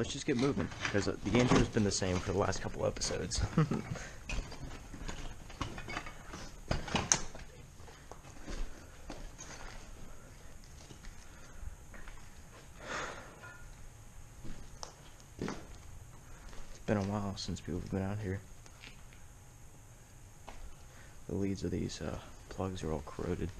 let's just get moving, because the game's just been the same for the last couple episodes. It's been a while since people have been out here. The leads of these plugs are all corroded.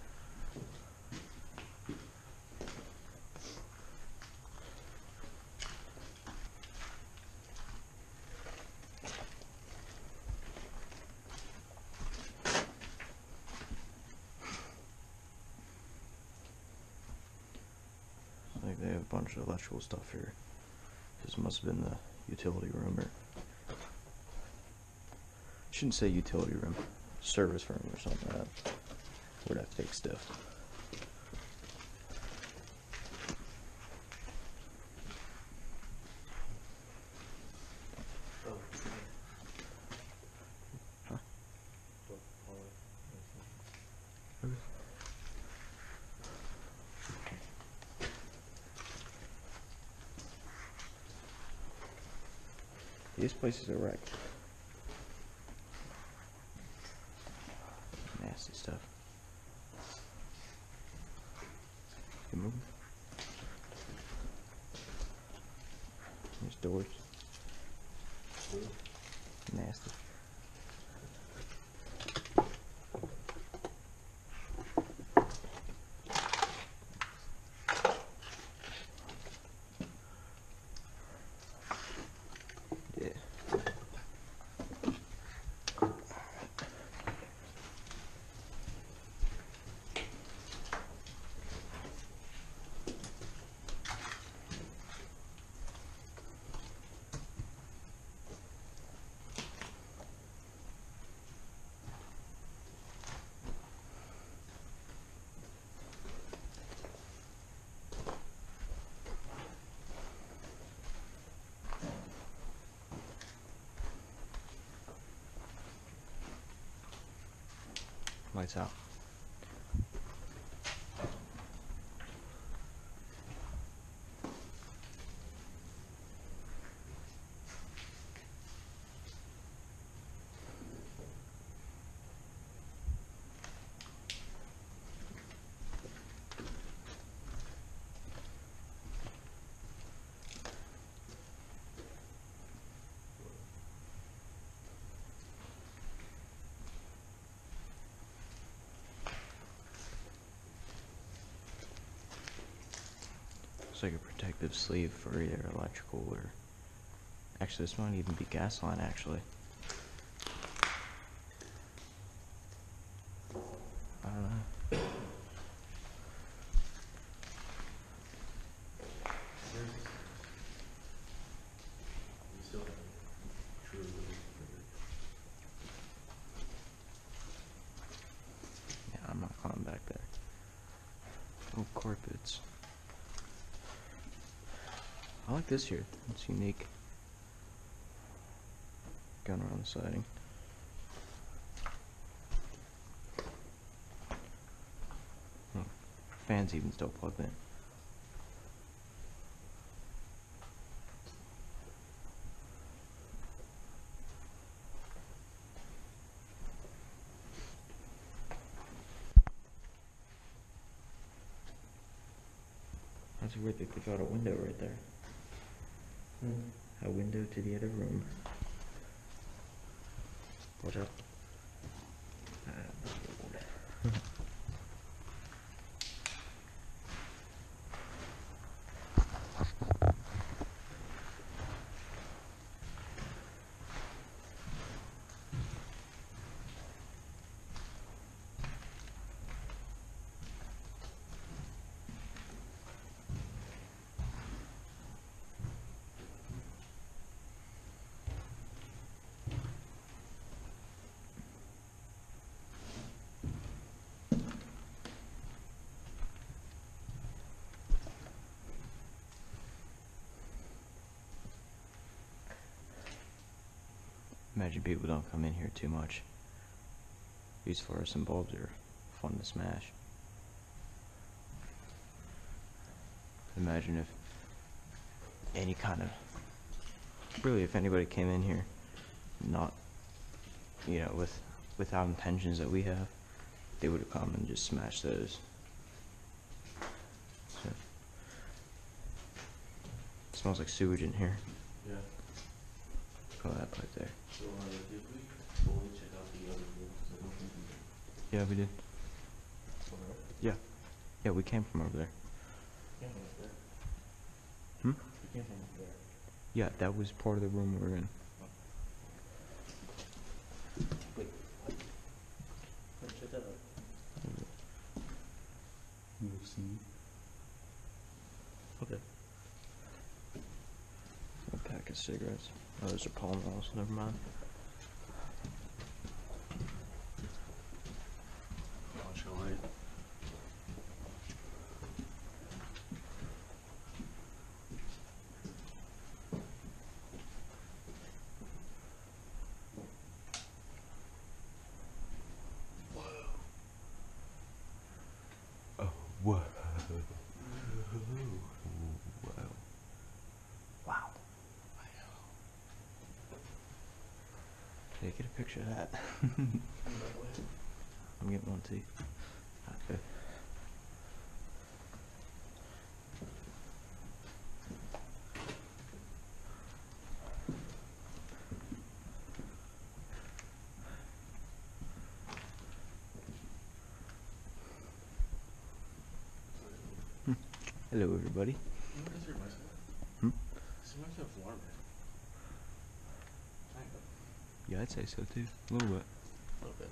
I think they have a bunch of electrical stuff here. This must have been the utility room, or shouldn't say utility room, service room or something like that, where that fake stuff. Huh? These places are wrecked. Nasty stuff. Keep moving. There's doors. Nasty. Lights out. Like a protective sleeve for either electrical or actually this might even be gas line actually. I don't know. Yeah, I'm not climbing back there. Oh, carpets. I like this here, it's unique. Going around the siding. Oh, fans even still plugged in. That's weird, they took out a window right there. A window to the other room. What up? Imagine people don't come in here too much. These fluorescent bulbs are fun to smash. Imagine if any kind of really, if anybody came in here not, you know, without intentions that we have, they would have come and just smashed those. So. It smells like sewage in here. Yeah. Oh, that right there. So, did we fully check out the other rooms? I don't think we did. Yeah, we did. Over there? Yeah. Yeah, we came from over there. We came from over there. Hmm? We came from over there. Yeah, that was part of the room we were in. Wait, what? Wait, check that out. You've seen. Okay. A pack of cigarettes. Oh, those are palm oils, never mind. Watch your light. Whoa. Oh, whoa. Yeah, get a picture of that. I'm getting one too. Okay. Hello, everybody. What does it reminds me of? This reminds me of Warmer. Yeah, I'd say so too. A little bit. A little bit.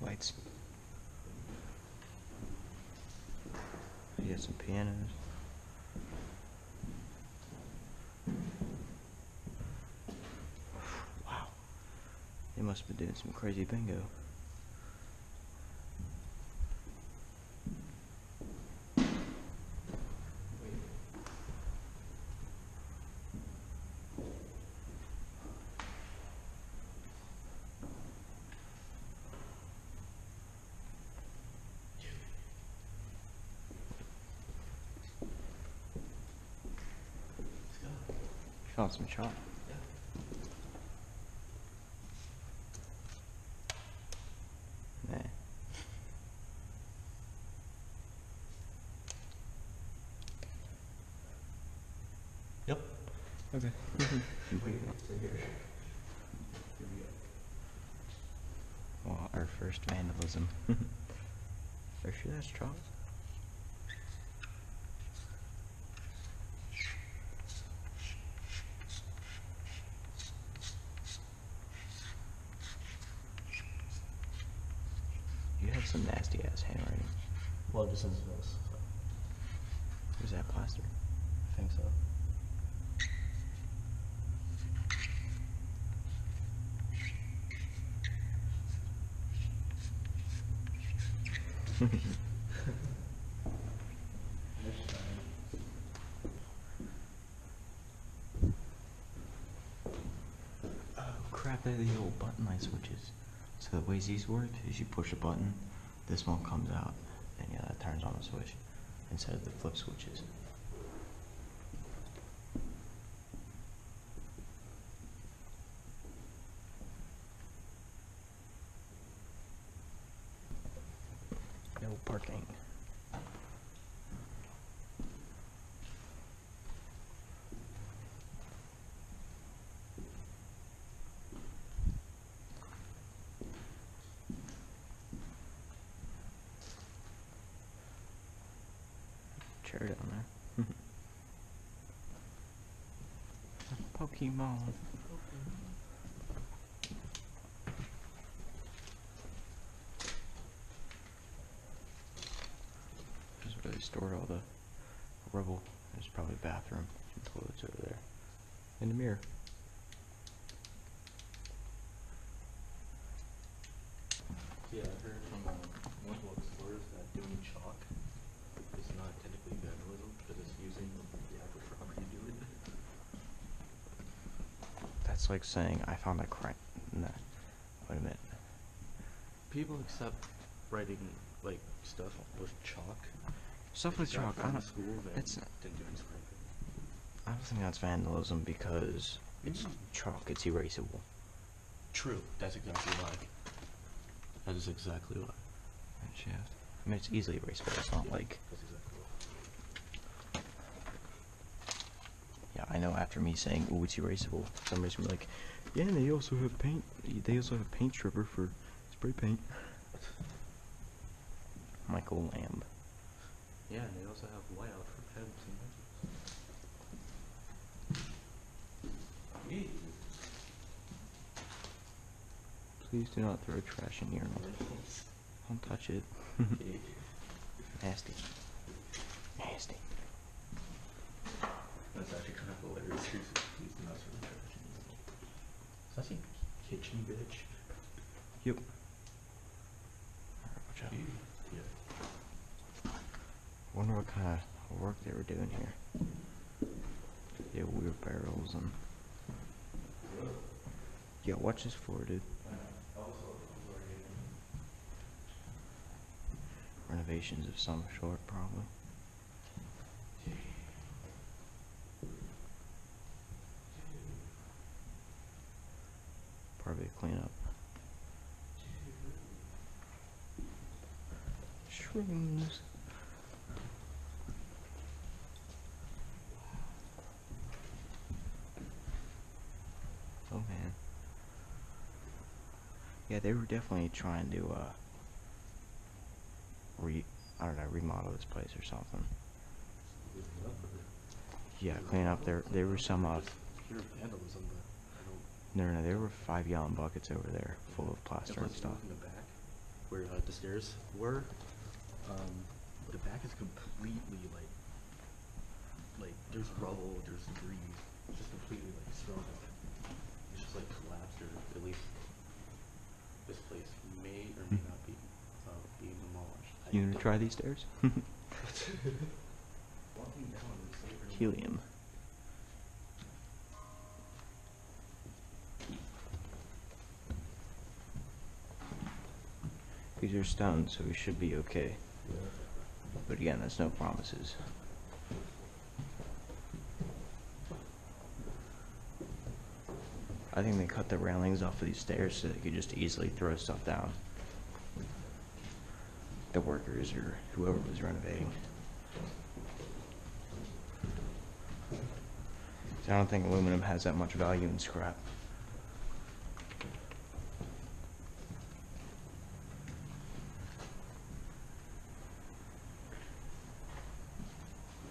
Lights. You got some pianos. Wow. They must have been doing some crazy bingo. Found some chalk. Yeah. Nah. Yep. Okay. Well, our first vandalism. Are sure that's chalk? Some nasty ass handwriting. Well, this is this. So. Is that plaster? I think so. Oh crap, they're the old button light switches. So the way these work is you push a button. This one comes out, and yeah, that turns on the switch instead of the flip switches. No parking. Chair down there. Pokemon. This is where they stored all the rubble. There's probably a bathroom, some toilets over there, and a mirror. Yeah, I heard from one of the explorers that doing chalk. It's not technically vandalism, but it's using the actual property to do it. That's like saying, I found a crime. No. Wait a minute. People accept writing, like, stuff with chalk Stuff with chalk, I don't think that's vandalism because it's chalk, it's erasable. True, that's exactly why. That is exactly why. I mean, it's easily erasable, it's not like... Yeah, I know after me saying, ooh, it's erasable, somebody's gonna be like, yeah, and they also have paint stripper for spray paint. Michael Lamb. Yeah, and they also have whiteout for pens and pencils. Please do not throw trash in here. Don't touch it. Nasty. Nasty. That's actually kind of hilarious. Please do not throw trash in here. Is that a kitchen bitch? Yep. Alright, watch out. I wonder what kind of work they were doing here. Yeah, weird barrels and... Yeah, watch this floor, dude. Renovations of some sort, probably. Probably a cleanup. Shrooms. Oh man. Yeah, they were definitely trying to remodel this place or something. Yeah, clean up there were some pure vandalism, but I don't... No, there were 5-gallon buckets over there full of plaster and stuff. In the back where the stairs were, the back is completely like there's rubble, there's debris, it's just completely like thrown out. It's just like collapsed, or at least this place may or may not be being demolished. You gonna try these stairs? Helium. These are stones, so we should be okay. Yeah. But again, that's no promises. I think they cut the railings off of these stairs so they could just easily throw stuff down. The workers or whoever was renovating. So I don't think aluminum has that much value in scrap.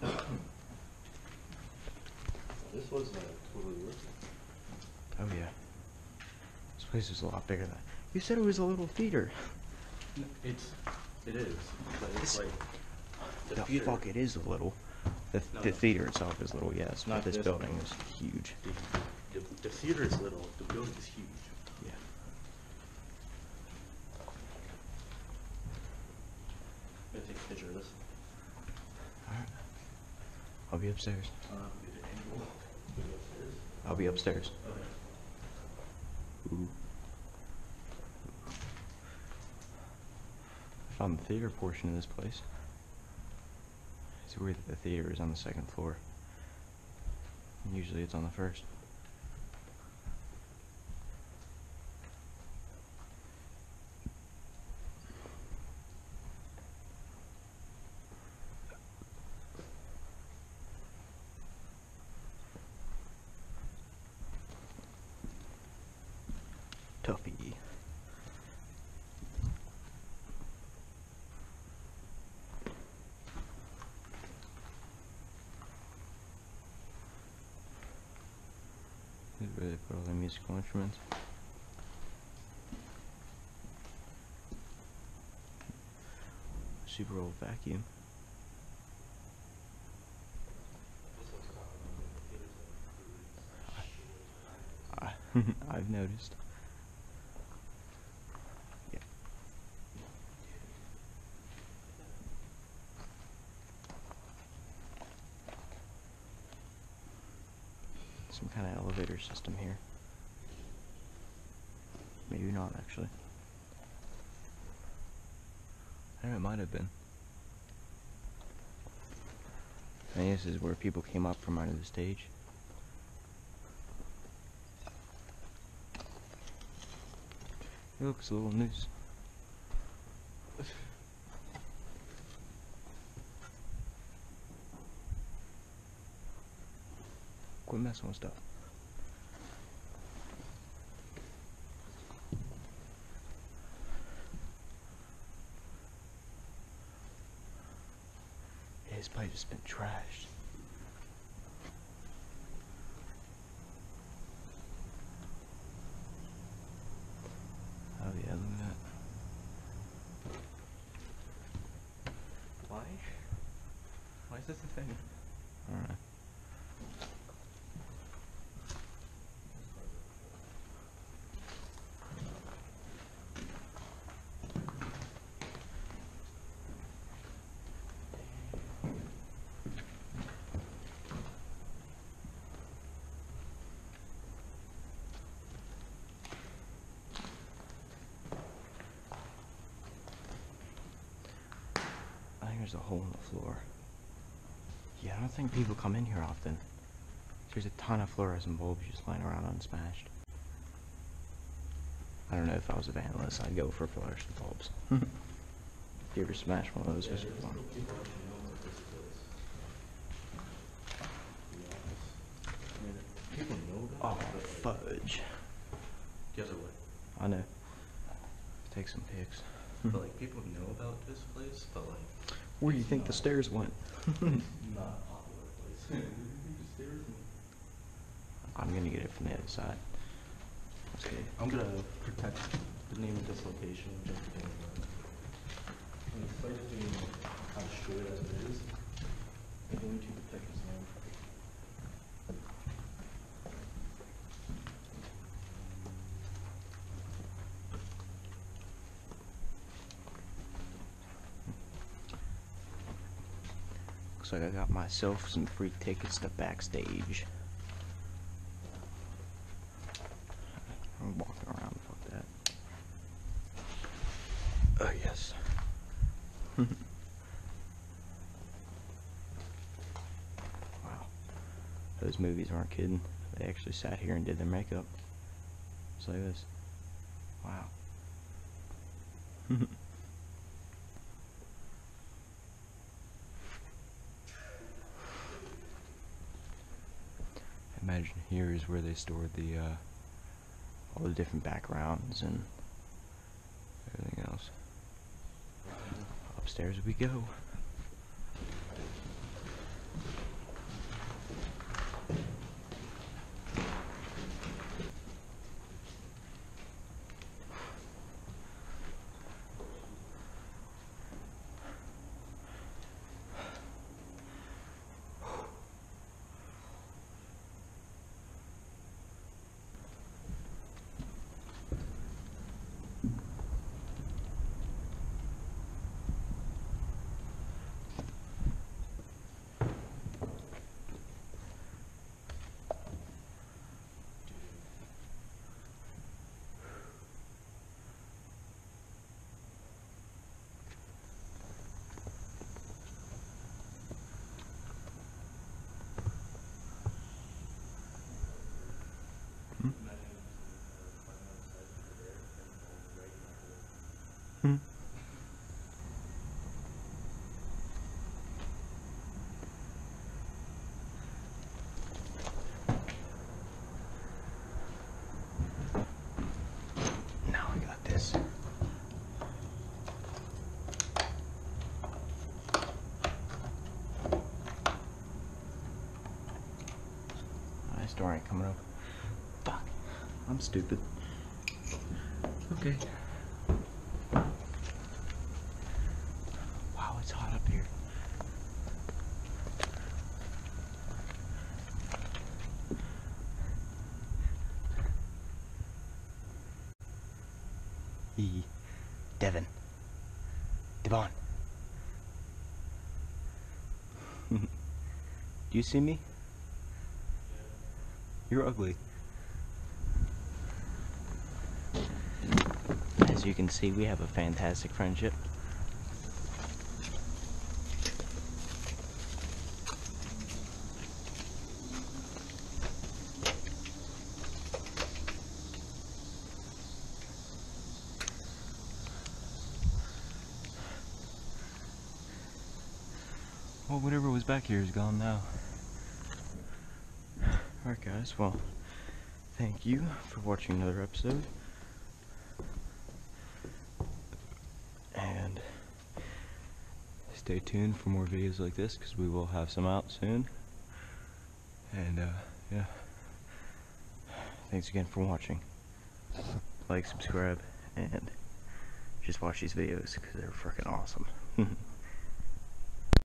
This was totally worth it. Oh yeah, this place is a lot bigger than that. You said it was a little theater. It is. But it's like the theater. Fuck, it is a little. The theater itself is little, yes. Not this building is huge. The theater is little. The building is huge. Yeah. I'm gonna take a picture of this. All right. I'll be upstairs. I'll be upstairs. Okay. Ooh. I found the theater portion of this place. It's weird that the theater is on the second floor. Usually it's on the first. Tuffy. Where they put all the musical instruments. Super old vacuum. I've noticed. Yeah. Some kind of elevator system here. Maybe not, actually. I don't know, it might have been. I think this is where people came up from under the stage. Oops, a little noose. Quit messing with stuff. His pipe has been trashed. Oh yeah, look at that. Why? Why is this a thing? Alright. There's a hole in the floor. Yeah, I don't think people come in here often. There's a ton of fluorescent bulbs just lying around unsmashed. I don't know, if I was a vandalist, I'd go for fluorescent bulbs. If you ever smash one of those, just for fun. Oh, fudge. Guess what? I know. Take some pics. But like, people know about this place, but like... Where do you think the stairs went? Not a popular place. I'm gonna get it from the other side. Okay, I'm gonna protect the name of this location just to get it. Despite it being as destroyed as it is, I'm going to protect this name. Looks like I got myself some free tickets to backstage. I'm walking around, fuck that. Oh yes. Wow. Those movies aren't kidding. They actually sat here and did their makeup. Just like this. Wow. Imagine here is where they stored the all the different backgrounds and everything else. Upstairs we go. Door ain't coming up. Fuck. I'm stupid. Okay. Wow, it's hot up here. Devon. Devon. Do you see me? You're ugly. As you can see, we have a fantastic friendship. Well, whatever was back here is gone now. Alright guys, well, thank you for watching another episode. And stay tuned for more videos like this, because we will have some out soon. And yeah. Thanks again for watching. Like, subscribe, and just watch these videos because they're freaking awesome.